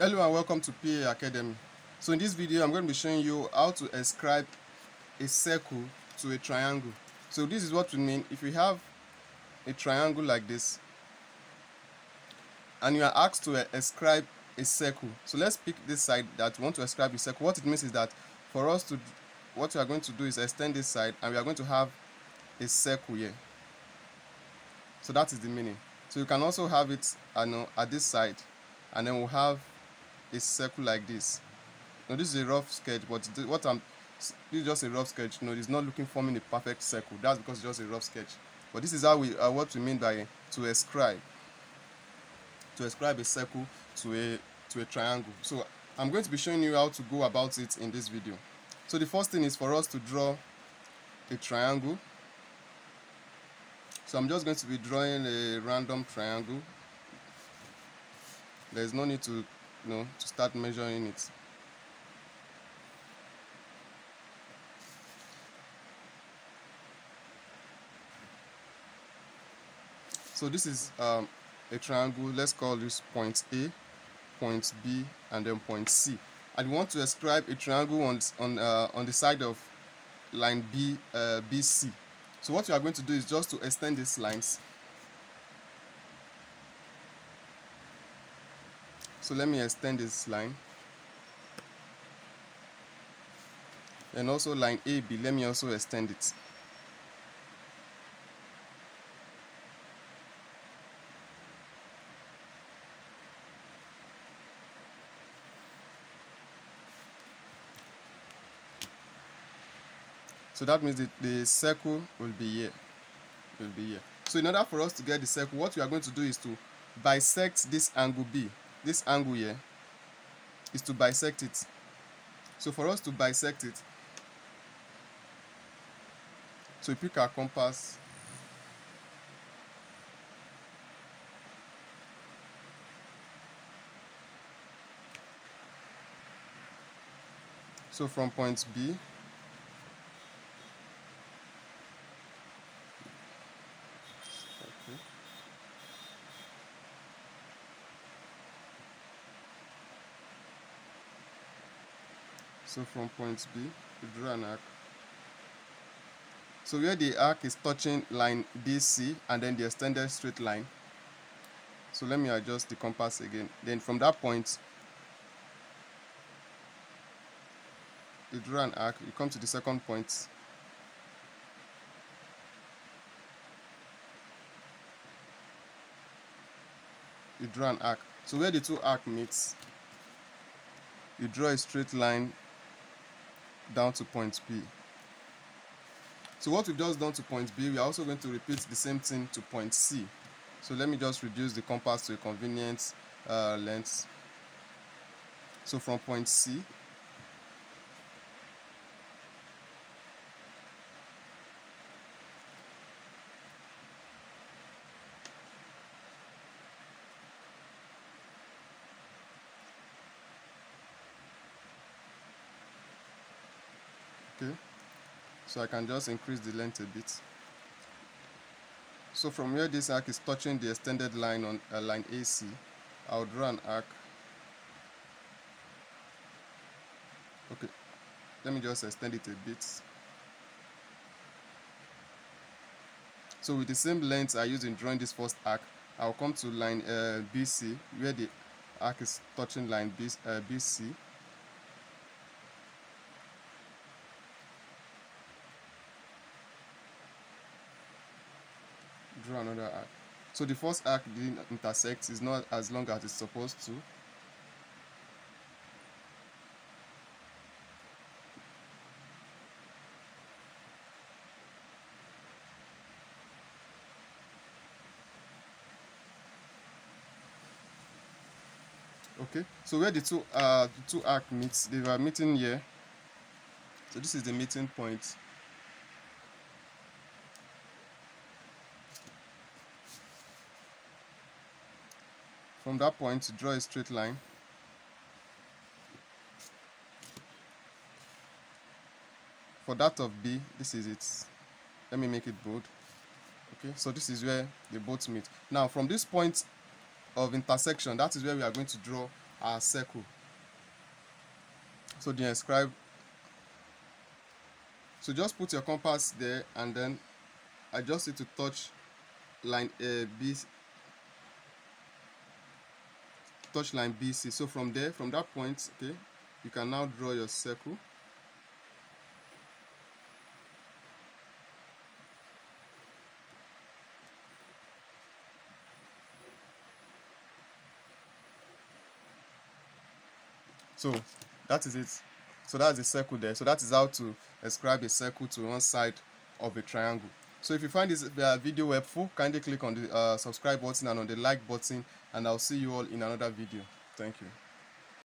Hello and welcome to PA Academy. So in this video I'm going to be showing you how to ascribe a circle to a triangle. So this is what we mean if you have a triangle like this and you are asked to ascribe a circle. So let's pick this side that we want to ascribe a circle. What it means is that for us to, what we are going to do is extend this side and we are going to have a circle here. So that is the meaning. So you can also have it at this side and then we'll have a circle like this. Now this is a rough sketch, but this is just a rough sketch. No, it's not forming a perfect circle. That's because it's just a rough sketch. But this is how we what we mean by to ascribe a circle to a triangle. So I'm going to be showing you how to go about it in this video. So the first thing is for us to draw a triangle. So I'm just going to be drawing a random triangle. There is no need to start measuring it. So this is a triangle. Let's call this point A, point B, and then point C. I want to ascribe a triangle on the side of line B, BC. So what you are going to do is just to extend these lines. So let me extend this line, and also line AB, let me also extend it. So that means the circle will be here. So in order for us to get the circle, what we are going to do is to bisect this angle B. This angle here is to bisect it. So for us to bisect it, so we pick our compass. So from point B to draw an arc. So where the arc is touching line DC and then the extended straight line. So let me adjust the compass again. Then from that point, you draw an arc, you come to the second point. You draw an arc. So where the two arcs meet, you draw a straight line down to point B. So what we've just done to point B, we are also going to repeat the same thing to point C. So let me just reduce the compass to a convenient length. So from point C, okay, so I can just increase the length a bit. So from where this arc is touching the extended line on line AC, I'll draw an arc. Okay, let me just extend it a bit. So with the same length I used in drawing this first arc, I'll come to line BC, where the arc is touching line BC. Draw another arc. So the first arc didn't intersect, is not as long as it's supposed to. Okay, so where the two arc meets, they were meeting here. So this is the meeting point. From that point, to draw a straight line. For that of B, this is it. Let me make it bold. Okay, so this is where they both meet. Now, from this point of intersection, that is where we are going to draw our circle. So the inscribe, so just put your compass there and then adjust it to touch line B, touch line BC. So from there, from that point, okay, you can now draw your circle. So that is it. So that's the circle there. So that is how to ascribe a circle to one side of a triangle. So if you find this video helpful, kindly click on the subscribe button and on the like button, and I'll see you all in another video. Thank you.